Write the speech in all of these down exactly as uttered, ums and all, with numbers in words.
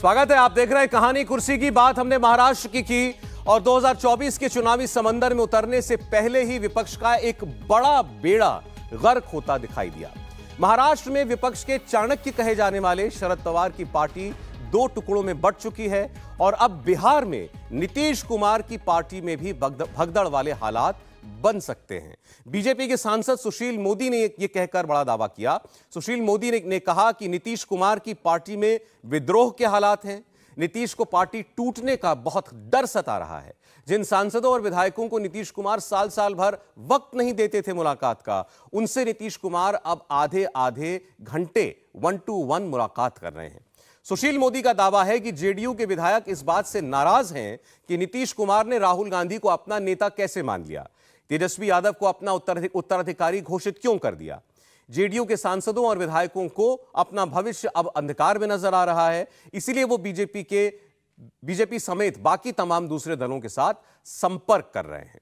स्वागत है, आप देख रहे हैं कहानी कुर्सी की। बात हमने महाराष्ट्र की की और दो हज़ार चौबीस के चुनावी समंदर में उतरने से पहले ही विपक्ष का एक बड़ा बेड़ा गर्क होता दिखाई दिया। महाराष्ट्र में विपक्ष के चाणक्य कहे जाने वाले शरद पवार की पार्टी दो टुकड़ों में बंट चुकी है और अब बिहार में नीतीश कुमार की पार्टी में भी भगदड़ वाले हालात बन सकते हैं। बीजेपी के सांसद सुशील मोदी ने यह कहकर बड़ा दावा किया। सुशील मोदी ने, ने कहा कि नीतीश कुमार की पार्टी में विद्रोह के हालात हैं। नीतीश को पार्टी टूटने का बहुत डर सता रहा है। जिन सांसदों और विधायकों को नीतीश कुमार साल साल भर वक्त नहीं देते थे मुलाकात का, उनसे नीतीश कुमार अब आधे आधे घंटे वन टू वन मुलाकात कर रहे हैं। सुशील मोदी का दावा है कि जेडीयू के विधायक इस बात से नाराज हैं कि नीतीश कुमार ने राहुल गांधी को अपना नेता कैसे मान लिया, तेजस्वी यादव को अपना उत्तराधिकारी घोषित क्यों कर दिया। जेडीयू के सांसदों और विधायकों को अपना भविष्य अब अंधकार में नजर आ रहा है, इसीलिए वो बीजेपी के बीजेपी समेत बाकी तमाम दूसरे दलों के साथ संपर्क कर रहे हैं।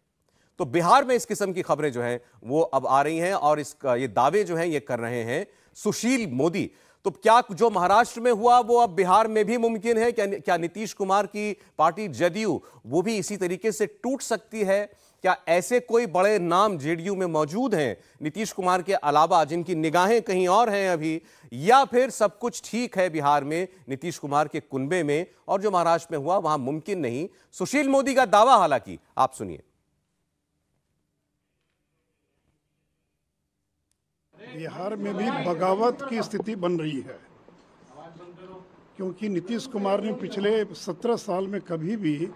तो बिहार में इस किस्म की खबरें जो हैं वो अब आ रही हैं और इस ये दावे जो हैं ये कर रहे हैं सुशील मोदी। तो क्या जो महाराष्ट्र में हुआ वो अब बिहार में भी मुमकिन है? क्या क्या नीतीश कुमार की पार्टी जदयू वो भी इसी तरीके से टूट सकती है? क्या ऐसे कोई बड़े नाम जेडीयू में मौजूद हैं नीतीश कुमार के अलावा, जिनकी निगाहें कहीं और हैं अभी? या फिर सब कुछ ठीक है बिहार में, नीतीश कुमार के कुनबे में, और जो महाराष्ट्र में हुआ वहां मुमकिन नहीं? सुशील मोदी का दावा हालांकि आप सुनिए। बिहार में भी बगावत की स्थिति बन रही है, क्योंकि नीतीश कुमार ने पिछले सत्रह साल में कभी भी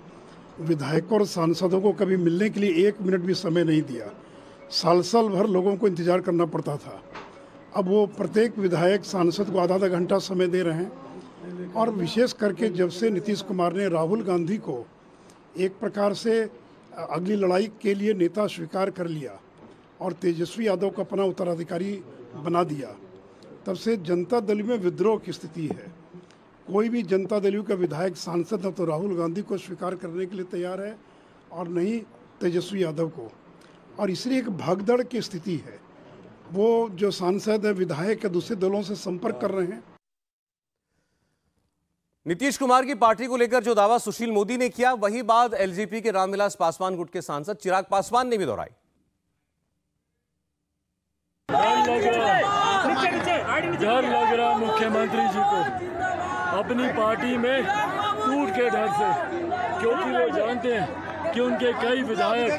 विधायकों और सांसदों को कभी मिलने के लिए एक मिनट भी समय नहीं दिया। साल साल भर लोगों को इंतज़ार करना पड़ता था। अब वो प्रत्येक विधायक सांसद को आधा आधा घंटा समय दे रहे हैं। और विशेष करके जब से नीतीश कुमार ने राहुल गांधी को एक प्रकार से अगली लड़ाई के लिए नेता स्वीकार कर लिया और तेजस्वी यादव को अपना उत्तराधिकारी बना दिया, तब से जनता दल में विद्रोह की स्थिति है। कोई भी जनता दल का विधायक सांसद है तो राहुल गांधी को स्वीकार करने के लिए तैयार है और नहीं तेजस्वी यादव को, और इसलिए एक भागदड़ की स्थिति है। वो जो सांसद है, विधायक है, दूसरे दलों से संपर्क कर रहे हैं। नीतीश कुमार की पार्टी को लेकर जो दावा सुशील मोदी ने किया, वही बात एलजेपी के रामविलास पासवान गुट के सांसद चिराग पासवान ने भी दोहराई। डर लग रहा मुख्यमंत्री जी को अपनी पार्टी में टूट के डर से, क्योंकि वो जानते हैं कि उनके कई विधायक,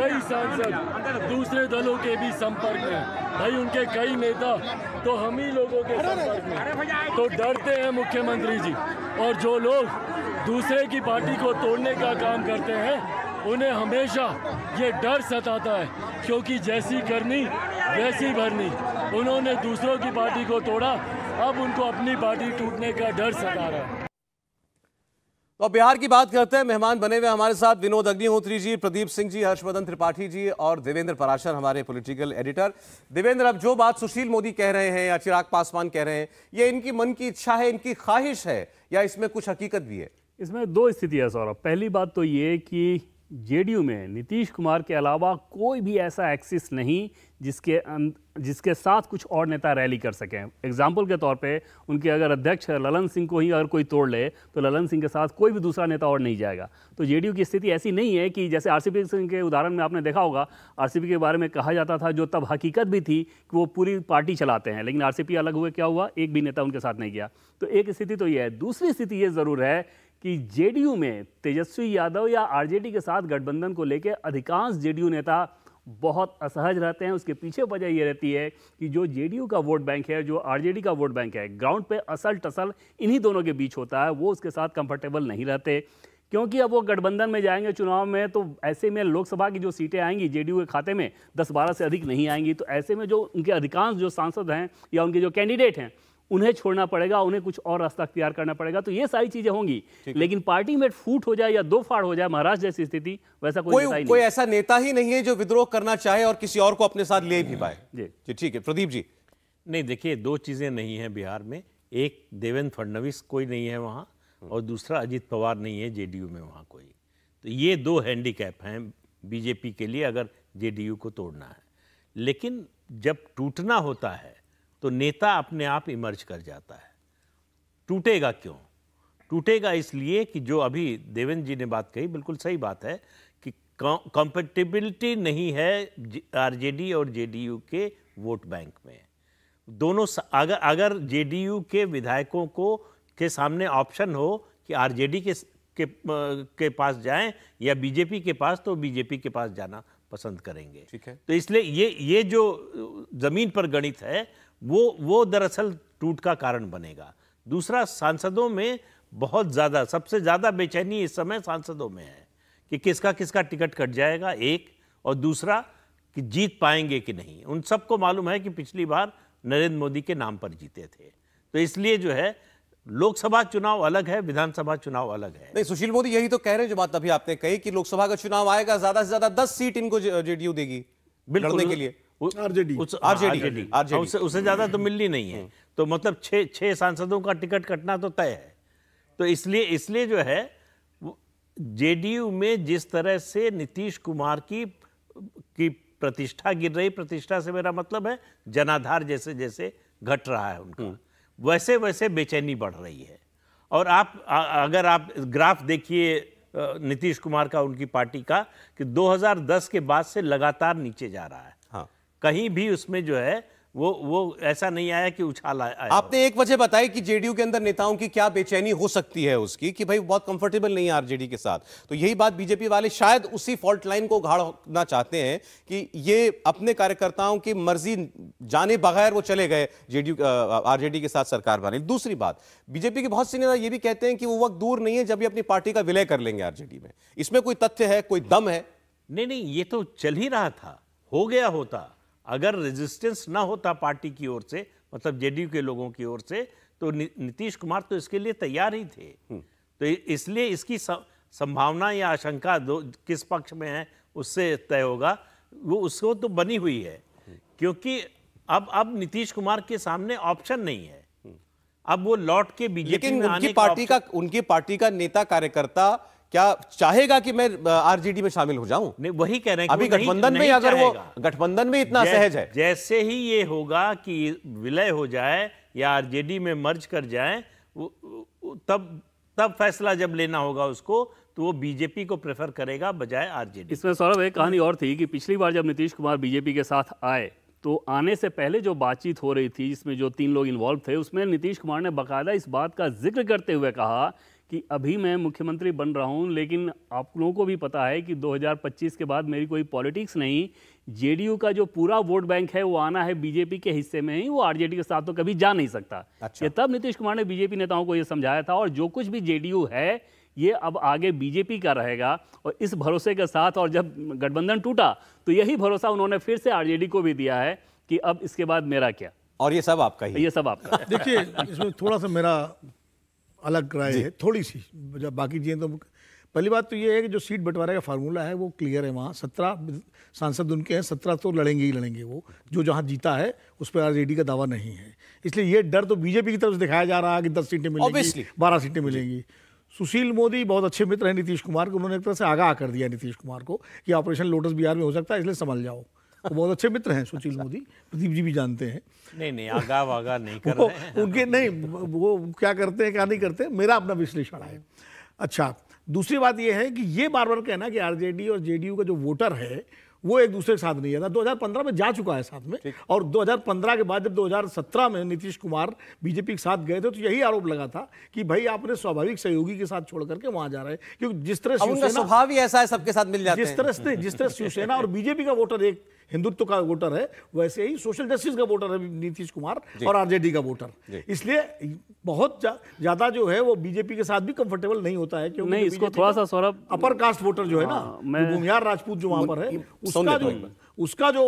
कई सांसद दूसरे दलों के भी संपर्क में, भाई उनके कई नेता तो हम ही लोगों के संपर्क में, तो डरते हैं मुख्यमंत्री जी। और जो लोग दूसरे की पार्टी को तोड़ने का काम करते हैं उन्हें हमेशा ये डर सताता है, क्योंकि जैसी करनी वैसी भरनी। उन्होंने दूसरों की पार्टी को तोड़ा, अब उनको अपनी पार्टी टूटने का डर सता रहा है। तो बिहार की बात करते हैं। मेहमान बने हुए हमारे साथ विनोद अग्निहोत्री जी, प्रदीप सिंह जी, हर्षवर्धन त्रिपाठी जी और देवेंद्र पराशर, हमारे पॉलिटिकल एडिटर। देवेंद्र, अब जो बात सुशील मोदी कह रहे हैं या चिराग पासवान कह रहे हैं, ये इनकी मन की इच्छा है, इनकी ख्वाहिश है, या इसमें कुछ हकीकत भी है? इसमें दो स्थितियां सौरभ। पहली बात तो ये कि जेडीयू में नीतीश कुमार के अलावा कोई भी ऐसा एक्सिस नहीं जिसके जिसके साथ कुछ और नेता रैली कर सकें। एग्जाम्पल के तौर पे उनके अगर अध्यक्ष ललन सिंह को ही अगर कोई तोड़ ले तो ललन सिंह के साथ कोई भी दूसरा नेता और नहीं जाएगा। तो जेडीयू की स्थिति ऐसी नहीं है कि जैसे आरसीपी सिंह के उदाहरण में आपने देखा होगा, आरसीपी के बारे में कहा जाता था, जो तब हकीकत भी थी, कि वो पूरी पार्टी चलाते हैं, लेकिन आरसीपी अलग हुए क्या हुआ, एक भी नेता उनके साथ नहीं गया। तो एक स्थिति तो ये है। दूसरी स्थिति ये ज़रूर है कि जेडीयू में तेजस्वी यादव या आरजेडी के साथ गठबंधन को लेकर अधिकांश जेडीयू नेता बहुत असहज रहते हैं। उसके पीछे वजह यह रहती है कि जो जेडीयू का वोट बैंक है, जो आरजेडी का वोट बैंक है, ग्राउंड पे असल टसल इन्हीं दोनों के बीच होता है। वो उसके साथ कंफर्टेबल नहीं रहते, क्योंकि अब वो गठबंधन में जाएंगे चुनाव में, तो ऐसे में लोकसभा की जो सीटें आएंगी जेडीयू के खाते में दस बारह से अधिक नहीं आएंगी। तो ऐसे में जो उनके अधिकांश जो सांसद हैं या उनके जो कैंडिडेट हैं उन्हें छोड़ना पड़ेगा, उन्हें कुछ और रास्ता अख्तियार करना पड़ेगा। तो ये सारी चीजें होंगी, लेकिन पार्टी में फूट हो जाए या दो फाड़ हो जाए, महाराष्ट्र जैसी स्थिति, वैसा कोई कोई, नेता ही कोई नहीं। ऐसा नेता ही नहीं है जो विद्रोह करना चाहे और किसी और को अपने साथ ले भी पाए। जी ठीक है। प्रदीप जी नहीं, देखिए दो चीजें नहीं है बिहार में। एक देवेंद्र फडणवीस कोई नहीं है वहाँ, और दूसरा अजित पवार नहीं है जेडीयू में वहाँ कोई। तो ये दो हैंडीकैप हैं बीजेपी के लिए अगर जेडीयू को तोड़ना है। लेकिन जब टूटना होता है तो नेता अपने आप इमर्ज कर जाता है। टूटेगा क्यों? टूटेगा इसलिए कि जो अभी देवेंद्र जी ने बात कही बिल्कुल सही बात है कि कॉम्पेटिबिलिटी नहीं है आरजेडी और जेडीयू के वोट बैंक में। दोनों अगर अगर जेडीयू के विधायकों को के सामने ऑप्शन हो कि आरजेडी के के, के पास जाएं या बीजेपी के पास, तो बीजेपी के पास जाना पसंद करेंगे। ठीक है, तो इसलिए ये ये जो जमीन पर गणित है वो वो दरअसल टूट का कारण बनेगा। दूसरा, सांसदों में बहुत ज़्यादा, सबसे ज़्यादा बेचैनी इस समय सांसदों में है कि किसका किसका टिकट कट जाएगा एक, और दूसरा कि जीत पाएंगे कि नहीं। उन सबको मालूम है कि पिछली बार नरेंद्र मोदी के नाम पर जीते थे, तो इसलिए जो है लोकसभा चुनाव अलग है, विधानसभा चुनाव अलग है। नहीं, सुशील मोदी यही तो कह रहे हैं जो बात अभी आपने कही कि लोकसभा का चुनाव आएगा, ज्यादा से ज्यादा दस सीट इनको जेडीयू देगी लड़ने के लिए, आरजेडी आरजेडी आरजेडी उससे ज्यादा तो मिलनी नहीं है। तो मतलब छह छह सांसदों का टिकट कटना तो तय है। तो इसलिए इसलिए जो है जेडीयू में जिस तरह से नीतीश कुमार की की प्रतिष्ठा गिर रही, प्रतिष्ठा से मेरा मतलब है जनाधार जैसे जैसे घट रहा है उनका, वैसे वैसे बेचैनी बढ़ रही है। और आप अगर आप ग्राफ देखिए नीतीश कुमार का, उनकी पार्टी का, कि दो हज़ार दस के बाद से लगातार नीचे जा रहा है। हाँ, कहीं भी उसमें जो है वो वो ऐसा नहीं आया कि उछाल आया। आपने एक वजह बताई कि जेडीयू के अंदर नेताओं की क्या बेचैनी हो सकती है उसकी, कि भाई बहुत कंफर्टेबल नहीं है आरजेडी के साथ। तो यही बात बीजेपी वाले शायद उसी फॉल्ट लाइन को उघाड़ना चाहते हैं कि ये अपने कार्यकर्ताओं की मर्जी जाने बगैर वो चले गए जेडीयू आरजेडी के साथ सरकार बनाने। दूसरी बात, बीजेपी के बहुत से नेता ये भी कहते हैं कि वो वक्त दूर नहीं है जब ये अपनी पार्टी का विलय कर लेंगे आरजेडी में। इसमें कोई तथ्य है, कोई दम है? नहीं नहीं, ये तो चल ही रहा था, हो गया होता अगर रेजिस्टेंस ना होता पार्टी की ओर से, मतलब जेडीयू के लोगों की ओर से, तो नीतीश कुमार तो इसके लिए तैयार ही थे। तो इसलिए इसकी संभावना या आशंका दो किस पक्ष में है उससे तय होगा, वो उसको तो बनी हुई है, क्योंकि अब अब नीतीश कुमार के सामने ऑप्शन नहीं है। अब वो लौट के बीजेपी में आने का, पार्टी का, उनकी पार्टी का नेता कार्यकर्ता क्या चाहेगा कि मैं आरजेडी में शामिल हो जाऊं? नहीं, वही कह रहे हैं अभी गठबंधन में, अगर वो गठबंधन में इतना सहज है। जैसे ही ये होगा कि विलय हो जाए या आरजेडी में मर्ज कर जाए, तब तब फैसला जब लेना होगा उसको, तो वो बीजेपी को प्रेफर करेगा बजाय आरजेडी। इसमें सौरभ एक कहानी और थी कि पिछली बार जब नीतीश कुमार बीजेपी के साथ आए तो आने से पहले जो बातचीत हो रही थी, जिसमें जो तीन लोग इन्वॉल्व थे, उसमें नीतीश कुमार ने बाकायदा इस बात का जिक्र करते हुए कहा कि अभी मैं मुख्यमंत्री बन रहा हूं, लेकिन आप लोगों को भी पता है कि दो हज़ार पच्चीस के बाद मेरी कोई पॉलिटिक्स नहीं, जेडीयू का जो पूरा वोट बैंक है वो आना है बीजेपी के हिस्से में ही, वो आरजेडी के साथ तो कभी जा नहीं सकता। अच्छा। ये तब नीतीश कुमार ने बीजेपी नेताओं को ये समझाया था, और जो कुछ भी जेडीयू है ये अब आगे बीजेपी का रहेगा, और इस भरोसे के साथ, और जब गठबंधन टूटा तो यही भरोसा उन्होंने फिर से आरजेडी को भी दिया है कि अब इसके बाद मेरा क्या, और ये सब आपका ही, ये सब आपका। देखिए, इसमें थोड़ा सा मेरा अलग राय है, थोड़ी सी, जब बाकी चीजें। तो पहली बात तो ये है कि जो सीट बंटवारे का फार्मूला है वो क्लियर है, वहाँ सत्रह सांसद उनके हैं, सत्रह तो लड़ेंगे ही लड़ेंगे, वो जो जहाँ जीता है उस पर आरजेडी का दावा नहीं है। इसलिए ये डर तो बीजेपी की तरफ से दिखाया जा रहा है कि दस सीटें मिलेंगी, बारह सीटें मिलेंगी। सुशील मोदी बहुत अच्छे मित्र हैं नीतीश कुमार के, उन्होंने एक तरह से आगाह कर दिया नीतीश कुमार को कि ऑपरेशन लोटस बिहार में हो सकता है, इसलिए संभल जाओ। वो बहुत अच्छे मित्र हैं सुशील मोदी, प्रदीप जी भी जानते हैं। नहीं नहीं, आगा वागा नहीं कर रहे हैं उनके, नहीं वो क्या करते हैं क्या नहीं करते, मेरा अपना विश्लेषण है। अच्छा, दूसरी बात ये है कि ये बार बार कहना कि आरजेडी और जेडीयू का जो वोटर है वो एक दूसरे के साथ नहीं आता, दो हज़ार पंद्रह में जा चुका है साथ में, और दो हज़ार पंद्रह के बाद जब दो हज़ार सत्रह में नीतीश कुमार बीजेपी के साथ गए थे तो यही आरोप लगा था कि भाई आपने स्वाभाविक सहयोगी के साथ छोड़ करके वहां जा रहे हैं, क्योंकि जिस तरह से स्वभाव ही ऐसा है, सबके साथ मिल जाते हैं। जिस तरह से जिस तरह शिवसेना और बीजेपी का वोटर एक हिंदुत्व का वोटर है, वैसे ही सोशल जस्टिस का वोटर है नीतीश कुमार और आरजेडी का वोटर, इसलिए बहुत ज्यादा जो है वो बीजेपी के साथ भी कंफर्टेबल नहीं होता है। क्योंकि इसको थोड़ा सा सौरभ, अपर कास्ट वोटर जो है ना, भूमिहार राजपूत जो वहां पर है, उसका जो उसका जो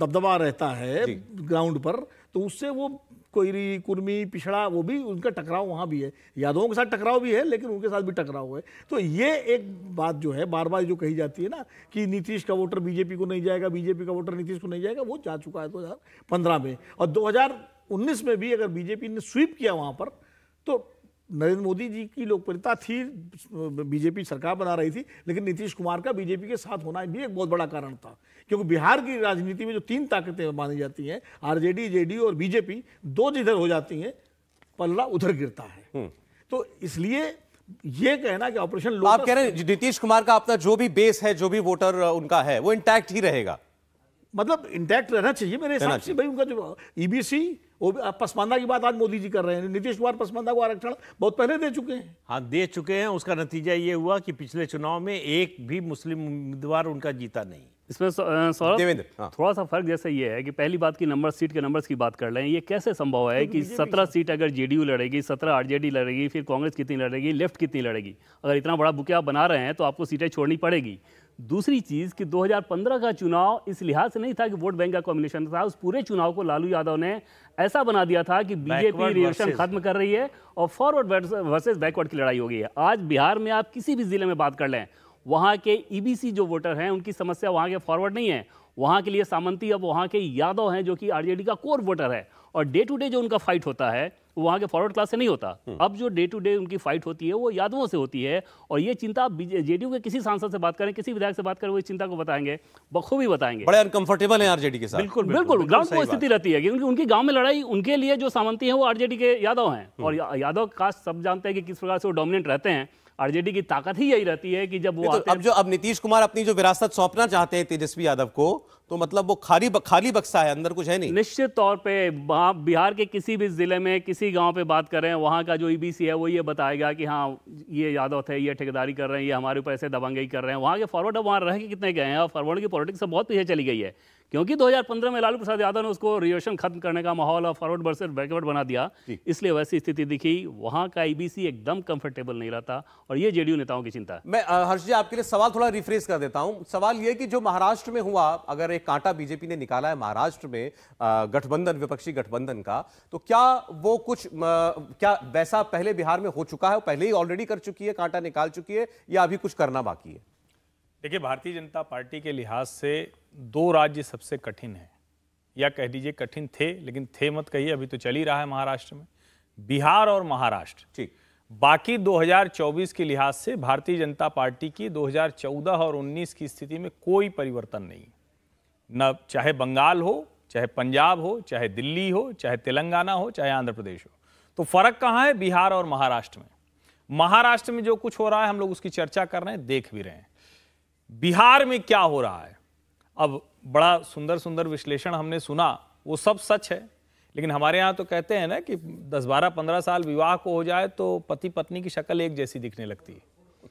दबदबा रहता है ग्राउंड पर, तो उससे वो कोयरी, कुर्मी, पिछड़ा, वो भी उनका टकराव वहाँ भी है, यादवों के साथ टकराव भी है, लेकिन उनके साथ भी टकराव है। तो ये एक बात जो है बार बार जो कही जाती है ना कि नीतीश का वोटर बीजेपी को नहीं जाएगा, बीजेपी का वोटर नीतीश को नहीं जाएगा, वो जा चुका है दो हज़ार पंद्रह में। और दो हज़ार उन्नीस में भी अगर बीजेपी ने स्वीप किया वहाँ पर, तो नरेंद्र मोदी जी की लोकप्रियता थी, बीजेपी सरकार बना रही थी, लेकिन नीतीश कुमार का बीजेपी के साथ होना भी एक बहुत बड़ा कारण था, क्योंकि बिहार की राजनीति में जो तीन ताकतें मानी जाती हैं, आरजेडी, जेडीयू और बीजेपी, दो जिधर हो जाती हैं पल्ला उधर गिरता है। तो इसलिए ये कहना कि ऑपरेशन लोटस, आप कह रहे हैं नीतीश कुमार का अपना जो भी बेस है, जो भी वोटर उनका है, वो इंटैक्ट ही रहेगा, मतलब इंटैक्ट रहना चाहिए मेरे हिसाब से। भाई उनका जो ईबीसी पसमानदा की बात आज मोदी जी कर रहे हैं, नीतीश कुमार पसमानदा को आरक्षण बहुत पहले दे चुके हैं। हाँ, दे चुके हैं। उसका नतीजा ये हुआ कि पिछले चुनाव में एक भी मुस्लिम उम्मीदवार उनका जीता नहीं। इसमें सौरभ हाँ। थोड़ा सा फर्क जैसे ये है कि पहली बात की नंबर सीट के नंबर्स की बात कर लें, ये कैसे संभव है कि सत्रह सीट अगर जेडीयू लड़ेगी, सत्रह आरजेडी लड़ेगी, फिर कांग्रेस कितनी लड़ेगी, लेफ्ट कितनी लड़ेगी। अगर इतना बड़ा बुके आप बना रहे हैं तो आपको सीटें छोड़नी पड़ेगी। दूसरी चीज़ कि दो हज़ार पंद्रह का चुनाव इस लिहाज से नहीं था कि वोट बैंक का कॉम्बिनेशन था, उस पूरे चुनाव को लालू यादव ने ऐसा बना दिया था कि बीजेपी रिएक्शन खत्म कर रही है और फॉरवर्ड वर्सेस बैकवर्ड की लड़ाई हो गई है। आज बिहार में आप किसी भी जिले में बात कर लें, वहाँ के ईबीसी जो वोटर हैं उनकी समस्या वहाँ के फॉरवर्ड नहीं है, वहाँ के लिए सामंती अब वहाँ के यादव हैं जो कि आरजेडी का कोर वोटर है, और डे टू डे जो उनका फाइट होता है वहाँ के फॉरवर्ड क्लास से नहीं होता। अब जो डे टू डे उनकी फाइट होती है वो यादवों से होती है, और ये चिंता जेडीयू के किसी सांसद से बात करें, किसी विधायक से बात करें, वो इस चिंता को बताएंगे, बखूबी बताएंगे। बड़े अनकंफर्टेबल हैं आरजेडी के साथ। बिल्कुल बिल्कुल ग्राउंड पर स्थिति रहती है क्योंकि उनकी गाँव में लड़ाई, उनके लिए जो सामंती है वो आरजेडी के यादव हैं, और यादव कास्ट सब जानते हैं कि किस प्रकार से वो डोमिनेंट रहते हैं। आरजेडी की ताकत ही यही रहती है कि जब वो आते तो अब जो अब नीतीश कुमार अपनी जो विरासत सौंपना चाहते हैं तेजस्वी यादव को, तो मतलब वो खाली खाली बक्सा है, अंदर कुछ है नहीं। निश्चित तौर पे आप बिहार के किसी भी जिले में किसी गांव पे बात करें, वहाँ का जो ईबीसी है वो ये बताएगा कि हाँ ये यादव थे, ये ठेकेदारी कर रहे हैं, ये हमारे ऊपर ऐसे दबंगई कर रहे हैं। वहाँ के फॉरवर्ड अब वहाँ रह के कितने गए हैं, और फॉरवर्ड की पॉलिटिक्स से बहुत पीछे चली गई है क्योंकि दो हज़ार पंद्रह में लालू प्रसाद यादव ने उसको रिएक्शन खत्म करने का माहौल और फॉरवर्ड वर्सेस बैकवर्ड बना दिया, इसलिए वैसी स्थिति दिखी। वहां का ईबीसी एकदम कंफर्टेबल नहीं रहता और ये जेडीयू नेताओं की चिंता है। मैं हर्ष जी आपके लिए सवाल थोड़ा रिफ्रेश कर देता हूं। सवाल ये कि जो महाराष्ट्र में हुआ, अगर एक कांटा बीजेपी ने निकाला है महाराष्ट्र में गठबंधन, विपक्षी गठबंधन का, तो क्या वो कुछ क्या वैसा पहले बिहार में हो चुका है, पहले ही ऑलरेडी कर चुकी है, कांटा निकाल चुकी है, या अभी कुछ करना बाकी है? देखिए, भारतीय जनता पार्टी के लिहाज से दो राज्य सबसे कठिन हैं, या कह दीजिए कठिन थे, लेकिन थे मत कहिए, अभी तो चल ही रहा है महाराष्ट्र में, बिहार और महाराष्ट्र। ठीक, बाकी दो हज़ार चौबीस के लिहाज से भारतीय जनता पार्टी की दो हज़ार चौदह और उन्नीस की स्थिति में कोई परिवर्तन नहीं, न चाहे बंगाल हो, चाहे पंजाब हो, चाहे दिल्ली हो, चाहे तेलंगाना हो, चाहे आंध्र प्रदेश हो। तो फर्क कहाँ है? बिहार और महाराष्ट्र में। महाराष्ट्र में जो कुछ हो रहा है हम लोग उसकी चर्चा कर रहे हैं, देख भी रहे हैं। बिहार में क्या हो रहा है, अब बड़ा सुंदर सुंदर विश्लेषण हमने सुना, वो सब सच है, लेकिन हमारे यहाँ तो कहते हैं ना कि दस बारह पंद्रह साल विवाह को हो जाए तो पति पत्नी की शक्ल एक जैसी दिखने लगती है।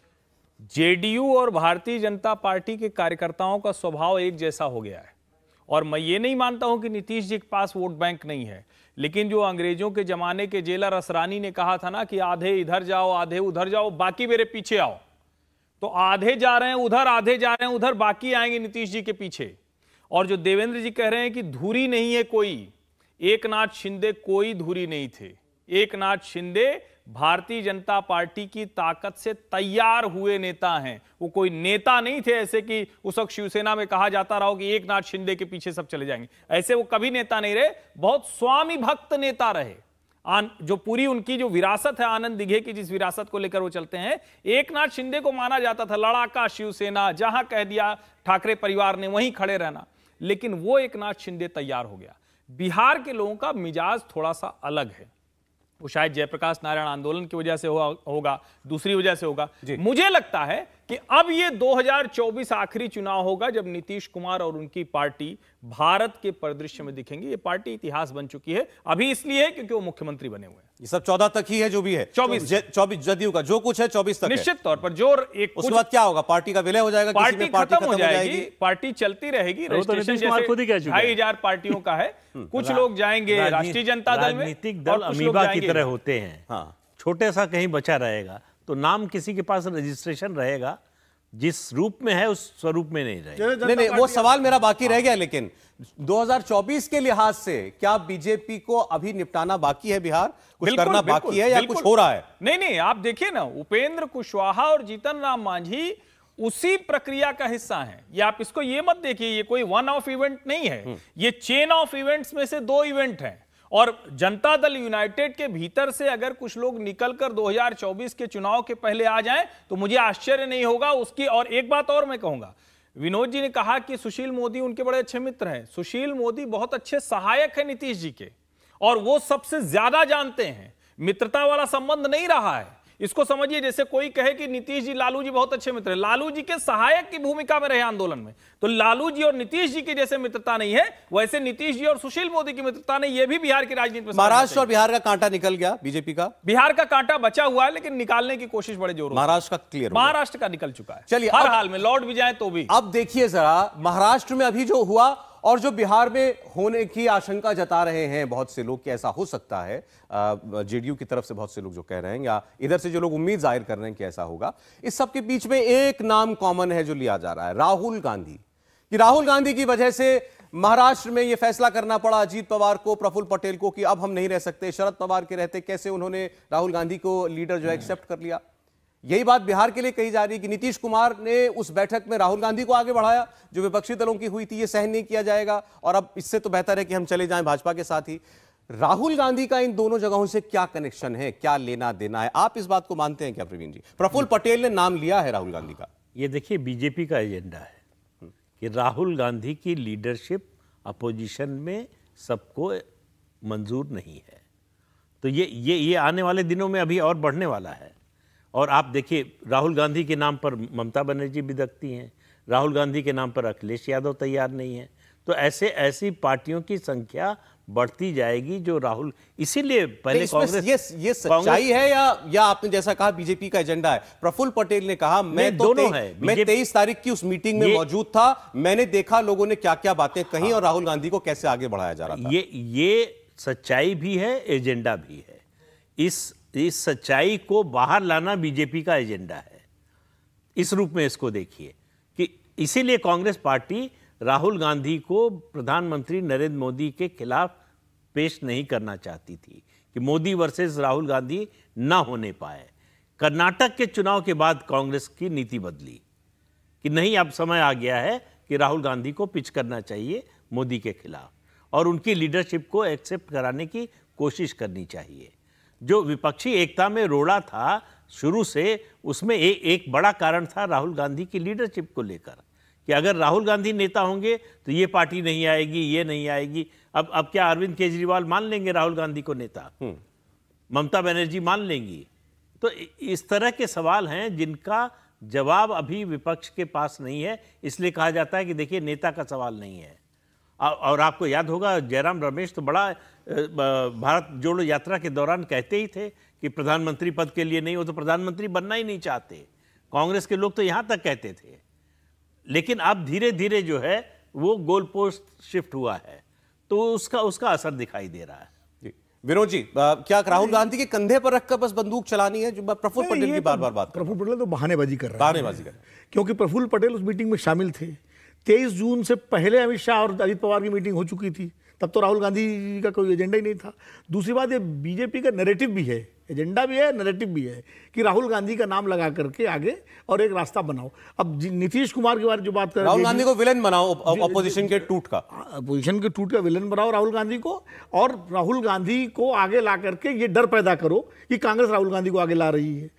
जेडीयू और भारतीय जनता पार्टी के कार्यकर्ताओं का स्वभाव एक जैसा हो गया है, और मैं ये नहीं मानता हूँ कि नीतीश जी के पास वोट बैंक नहीं है, लेकिन जो अंग्रेजों के ज़माने के जेलर असरानी ने कहा था ना कि आधे इधर जाओ, आधे उधर जाओ, बाकी मेरे पीछे आओ, तो आधे जा रहे हैं उधर, आधे जा रहे हैं उधर, बाकी आएंगे नीतीश जी के पीछे। और जो देवेंद्र जी कह रहे हैं कि धुरी नहीं है कोई, एकनाथ शिंदे कोई धुरी नहीं थे। एकनाथ शिंदे भारतीय जनता पार्टी की ताकत से तैयार हुए नेता हैं, वो कोई नेता नहीं थे ऐसे कि उस वक्त शिवसेना में कहा जाता रहा हो कि एकनाथ शिंदे के पीछे सब चले जाएंगे, ऐसे वो कभी नेता नहीं रहे, बहुत स्वामी भक्त नेता रहे। आन, जो पूरी उनकी जो विरासत है, आनंद दिघे की जिस विरासत को लेकर वो चलते हैं, एकनाथ शिंदे को माना जाता था लड़ाका, शिवसेना जहां कह दिया ठाकरे परिवार ने वहीं खड़े रहना, लेकिन वो एकनाथ शिंदे तैयार हो गया। बिहार के लोगों का मिजाज थोड़ा सा अलग है, वो शायद जयप्रकाश नारायण आंदोलन की वजह से होगा, दूसरी वजह से होगा। मुझे लगता है कि अब ये दो हज़ार चौबीस आखिरी चुनाव होगा जब नीतीश कुमार और उनकी पार्टी भारत के परिदृश्य में दिखेंगी। ये पार्टी इतिहास बन चुकी है, अभी इसलिए है क्योंकि वो मुख्यमंत्री बने हुए हैं। ये सब चौदह तक ही है, जो भी है चौबीस चौबीस जदयू का जो कुछ है चौबीस तक। निश्चित तौर पर जो एक उसके बाद क्या होगा, पार्टी का विलय हो जाएगा, पार्टी किसी में पार्टी खत्म हो जाएगी, पार्टी चलती रहेगी। ढाई हजार पार्टियों का है, कुछ लोग जाएंगे राष्ट्रीय जनता दल में, राजनीतिक दल अमीबा की तरह होते हैं, छोटे सा कहीं बचा रहेगा तो नाम किसी के पास रजिस्ट्रेशन रहेगा, जिस रूप में है उस स्वरूप में नहीं रहेगा। नहीं नहीं, वो सवाल मेरा बाकी रह गया, लेकिन दो हज़ार चौबीस के लिहाज से क्या बीजेपी को अभी निपटाना बाकी है, बिहार कुछ करना बाकी है या कुछ हो रहा है? नहीं नहीं, आप देखिए ना, उपेंद्र कुशवाहा और जीतन राम मांझी उसी प्रक्रिया का हिस्सा है। ये आप इसको ये मत देखिए ये कोई वन ऑफ इवेंट नहीं है, ये चेन ऑफ इवेंट्स में से दो इवेंट है। और जनता दल यूनाइटेड के भीतर से अगर कुछ लोग निकलकर दो हज़ार चौबीस के चुनाव के पहले आ जाएं तो मुझे आश्चर्य नहीं होगा उसकी। और एक बात और मैं कहूंगा, विनोद जी ने कहा कि सुशील मोदी उनके बड़े अच्छे मित्र हैं, सुशील मोदी बहुत अच्छे सहायक हैं नीतीश जी के, और वो सबसे ज्यादा जानते हैं। मित्रता वाला संबंध नहीं रहा है। इसको समझिए जैसे कोई कहे कि नीतीश जी लालू जी बहुत अच्छे मित्र हैं, लालू जी के सहायक की भूमिका में रहे आंदोलन में, तो लालू जी और नीतीश जी की जैसे मित्रता नहीं है वैसे नीतीश जी और सुशील मोदी की मित्रता नहीं। यह भी बिहार की राजनीति में, महाराष्ट्र और बिहार का कांटा निकल गया बीजेपी का, बिहार का कांटा बचा हुआ है लेकिन निकालने की कोशिश बड़े जोर, महाराष्ट्र का क्लियर, महाराष्ट्र का निकल चुका है। चलिए हर हाल में लौट भी जाए तो भी। अब देखिए जरा महाराष्ट्र में अभी जो हुआ और जो बिहार में होने की आशंका जता रहे हैं बहुत से लोग कि ऐसा हो सकता है, जेडीयू की तरफ से बहुत से लोग जो कह रहे हैं या इधर से जो लोग उम्मीद जाहिर कर रहे हैं कि ऐसा होगा, इस सब के बीच में एक नाम कॉमन है जो लिया जा रहा है, राहुल गांधी। कि राहुल गांधी की वजह से महाराष्ट्र में यह फैसला करना पड़ा अजित पवार को, प्रफुल्ल पटेल को कि अब हम नहीं रह सकते, शरद पवार के रहते कैसे उन्होंने राहुल गांधी को लीडर जो एक्सेप्ट कर लिया। यही बात बिहार के लिए कही जा रही है कि नीतीश कुमार ने उस बैठक में राहुल गांधी को आगे बढ़ाया जो विपक्षी दलों की हुई थी, यह सहन नहीं किया जाएगा और अब इससे तो बेहतर है कि हम चले जाएं भाजपा के साथ ही। राहुल गांधी का इन दोनों जगहों से क्या कनेक्शन है, क्या लेना देना है, आप इस बात को मानते हैं क्या प्रवीण जी? प्रफुल्ल पटेल ने नाम लिया है राहुल गांधी का, ये देखिए बीजेपी का एजेंडा है कि राहुल गांधी की लीडरशिप अपोजिशन में सबको मंजूर नहीं है, तो ये ये ये आने वाले दिनों में अभी और बढ़ने वाला है। और आप देखिए राहुल गांधी के नाम पर ममता बनर्जी भी दखती हैं, राहुल गांधी के नाम पर अखिलेश यादव तैयार नहीं है, तो ऐसे ऐसी पार्टियों की संख्या बढ़ती जाएगी जो राहुल, इसीलिए पहले कांग्रेस ये, ये सच्चाई है या या आपने जैसा कहा बीजेपी का एजेंडा है। प्रफुल्ल पटेल ने कहा मैं तो दोनों है, मैं तेईस तारीख की उस मीटिंग में मौजूद था, मैंने देखा लोगों ने क्या क्या बातें कही और राहुल गांधी को कैसे आगे बढ़ाया जा रहा है। ये ये सच्चाई भी है, एजेंडा भी है, इस इस सच्चाई को बाहर लाना बीजेपी का एजेंडा है। इस रूप में इसको देखिए कि इसीलिए कांग्रेस पार्टी राहुल गांधी को प्रधानमंत्री नरेंद्र मोदी के खिलाफ पेश नहीं करना चाहती थी कि मोदी वर्सेस राहुल गांधी ना होने पाए। कर्नाटक के चुनाव के बाद कांग्रेस की नीति बदली कि नहीं अब समय आ गया है कि राहुल गांधी को पिच करना चाहिए मोदी के खिलाफ और उनकी लीडरशिप को एक्सेप्ट कराने की कोशिश करनी चाहिए। जो विपक्षी एकता में रोड़ा था शुरू से, उसमें ए, एक बड़ा कारण था राहुल गांधी की लीडरशिप को लेकर कि अगर राहुल गांधी नेता होंगे तो ये पार्टी नहीं आएगी, ये नहीं आएगी। अब अब क्या अरविंद केजरीवाल मान लेंगे राहुल गांधी को नेता, ममता बनर्जी मान लेंगी? तो इस तरह के सवाल हैं जिनका जवाब अभी विपक्ष के पास नहीं है, इसलिए कहा जाता है कि देखिए नेता का सवाल नहीं है। और आपको याद होगा जयराम रमेश तो बड़ा भारत जोड़ो यात्रा के दौरान कहते ही थे कि प्रधानमंत्री पद के लिए नहीं, वो तो प्रधानमंत्री बनना ही नहीं चाहते, कांग्रेस के लोग तो यहाँ तक कहते थे। लेकिन अब धीरे धीरे जो है वो गोल पोस्ट शिफ्ट हुआ है, तो उसका उसका असर दिखाई दे रहा है। विनोद जी, क्या राहुल गांधी के कंधे पर रखकर बस बंदूक चलानी है? जो प्रफुल्ल पटेल की बार बार बात, प्रफुल्ल पटेल तो बहानेबाजी कर रहा है, बहानेबाजी कर, क्योंकि प्रफुल्ल पटेल उस मीटिंग में शामिल थे। तेईस जून से पहले अमित शाह और अजित पवार की मीटिंग हो चुकी थी, तब तो राहुल गांधी जी का कोई एजेंडा ही नहीं था। दूसरी बात, ये बीजेपी का नैरेटिव भी है, एजेंडा भी है, नैरेटिव भी है कि राहुल गांधी का नाम लगा करके आगे और एक रास्ता बनाओ। अब नीतीश कुमार के बारे में जो बात कर रहे हैं, राहुल गांधी को विलन बनाओ, अपोजिशन के टूट का, अपोजिशन के टूट का विलन बनाओ राहुल गांधी को, और राहुल गांधी को आगे ला करके ये डर पैदा करो कि कांग्रेस राहुल गांधी को आगे ला रही है।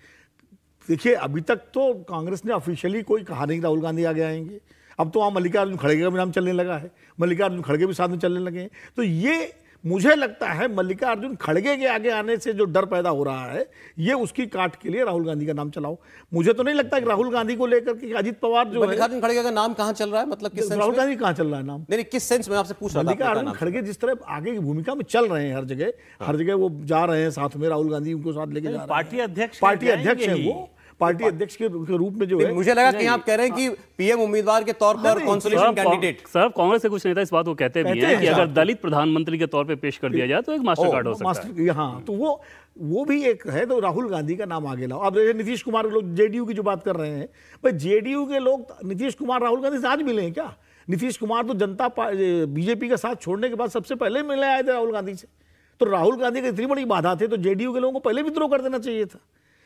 देखिए अभी तक तो कांग्रेस ने ऑफिशियली कोई कहा नहीं राहुल गांधी आगे आएंगे, अब तो वहाँ मल्लिकार्जुन खड़गे का भी नाम चलने लगा है, मल्लिकार्जुन खड़गे भी साथ में चलने लगे हैं। तो ये मुझे लगता है मल्लिकार्जुन खड़गे के आगे आने से जो डर पैदा हो रहा है, ये उसकी काट के लिए राहुल गांधी का नाम चलाओ। मुझे तो नहीं लगता कि राहुल गांधी को लेकर कि अजित पवार जो, मल्लिकार्जुन खड़गे का नाम कहाँ चल रहा है, मतलब किस सेंस में राहुल गांधी कहाँ चल रहा है नाम, नहीं किस सेंस में आपसे पूछ रहा हूं। मल्लिकार्जुन खड़गे जिस तरह आगे की भूमिका में चल रहे हैं, हर जगह हर जगह वो जा रहे हैं साथ में, राहुल गांधी उनको साथ लेके जा रहे हैं, पार्टी अध्यक्ष पार्टी अध्यक्ष है वो, पार्टी अध्यक्ष के रूप में जो है। मुझे लगा कि आप कह रहे हैं कि पीएम उम्मीदवार के तौर पर कंसोलिडेशन कैंडिडेट, सर कांग्रेस के कुछ नेता इस बात को कहते भी हैं कि अगर दलित प्रधानमंत्री के तौर पे पेश कर दिया जाए तो एक मास्टर कार्ड हो सकता है। हाँ, तो वो वो भी एक है, तो राहुल गांधी का नाम आगे लाओ। अब नीतीश कुमार लोग जेडीयू की जो बात कर रहे हैं, भाई जेडीयू के लोग नीतीश कुमार राहुल गांधी से आज मिले हैं क्या? नीतीश कुमार तो जनता बीजेपी का साथ छोड़ने के बाद सबसे पहले मिलने आए थे राहुल गांधी से, तो राहुल गांधी की इतनी बड़ी बाधा थी तो जेडीयू के लोगों को पहले विद्रोह कर देना चाहिए था।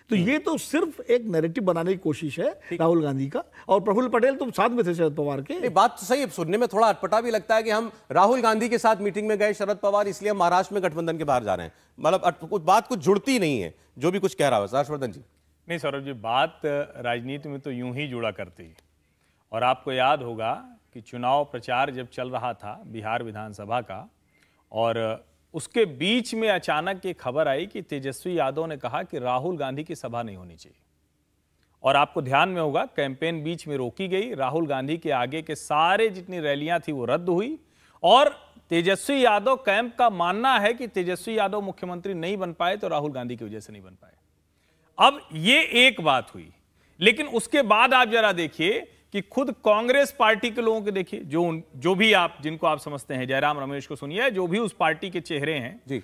तो ये तो सिर्फ एक नैरेटिव बनाने की कोशिश है राहुल गांधी का, और प्रफुल्ल पटेल तो साथ में थे शरद पवार के। बात तो सही है, सुनने में थोड़ा अटपटा भी लगता है कि हम राहुल गांधी के साथ मीटिंग में गए शरद पवार, इसलिए हम महाराष्ट्र में गठबंधन के बाहर जा रहे हैं, मतलब बात कुछ जुड़ती नहीं है जो भी कुछ कह रहा है हर्षवर्धन जी। नहीं सौरभ जी, बात राजनीति में तो यूं ही जुड़ा करती है, और आपको याद होगा कि चुनाव प्रचार जब चल रहा था बिहार विधानसभा का और उसके बीच में अचानक ये खबर आई कि तेजस्वी यादव ने कहा कि राहुल गांधी की सभा नहीं होनी चाहिए। और आपको ध्यान में होगा कैंपेन बीच में रोकी गई, राहुल गांधी के आगे के सारे जितनी रैलियां थी वो रद्द हुई और तेजस्वी यादव कैंप का मानना है कि तेजस्वी यादव मुख्यमंत्री नहीं बन पाए तो राहुल गांधी की वजह से नहीं बन पाए। अब ये एक बात हुई, लेकिन उसके बाद आप जरा देखिए कि खुद कांग्रेस पार्टी के लोगों के देखिए, जो जो भी आप जिनको आप समझते हैं, जयराम रमेश को सुनिए, जो भी उस पार्टी के चेहरे हैं जी,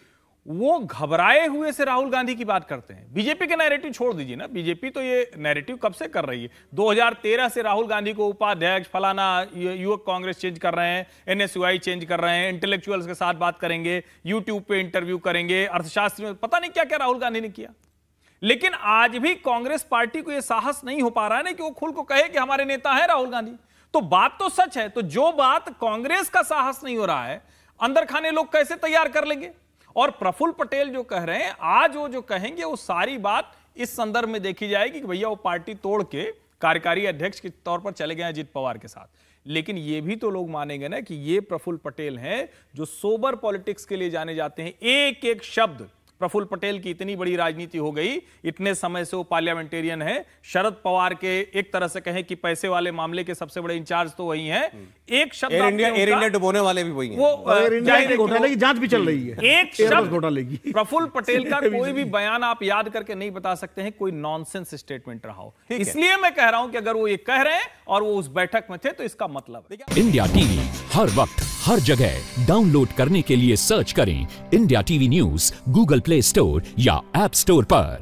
वो घबराए हुए से राहुल गांधी की बात करते हैं। बीजेपी के नैरेटिव छोड़ दीजिए ना, बीजेपी तो ये नैरेटिव कब से कर रही है, दो हज़ार तेरह से राहुल गांधी को उपाध्यक्ष फलाना युवक कांग्रेस चेंज कर रहे हैं, एनएसयूआई चेंज कर रहे हैं, इंटेलेक्चुअल्स के साथ बात करेंगे, यूट्यूब पे इंटरव्यू करेंगे, अर्थशास्त्री, पता नहीं क्या क्या राहुल गांधी ने किया। लेकिन आज भी कांग्रेस पार्टी को यह साहस नहीं हो पा रहा है ना कि वो खुल को कहे कि हमारे नेता है राहुल गांधी। तो बात तो सच है, तो जो बात कांग्रेस का साहस नहीं हो रहा है, अंदर खाने लोग कैसे तैयार कर लेंगे। और प्रफुल्ल पटेल जो कह रहे हैं, आज वो जो कहेंगे वो सारी बात इस संदर्भ में देखी जाएगी कि भैया वो पार्टी तोड़ के कार्यकारी अध्यक्ष के तौर पर चले गए अजित पवार के साथ। लेकिन ये भी तो लोग मानेंगे ना कि ये प्रफुल्ल पटेल हैं जो सोबर पॉलिटिक्स के लिए जाने जाते हैं। एक एक शब्द, प्रफुल्ल पटेल की इतनी बड़ी राजनीति हो गई, इतने समय से वो पार्लियामेंटेरियन है, शरद पवार के एक तरह से कहें कि पैसे वाले मामले के सबसे बड़े इंचार्ज तो वही हैं। एक शब्द एयर इंडिया एयर इंडिया डुबोने वाले भी वही हैं। वो घोटाले की जांच भी चल रही है, एक शब्द घोटाले की। प्रफुल्ल पटेल का कोई भी बयान आप याद करके नहीं बता सकते हैं कोई नॉनसेंस स्टेटमेंट रहा हो। इसलिए मैं कह रहा हूं कि अगर वो ये कह रहे हैं और वो उस बैठक में थे तो इसका मतलब। इंडिया टीवी हर वक्त हर जगह डाउनलोड करने के लिए सर्च करें India TV news Google Play Store या ऐप स्टोर पर।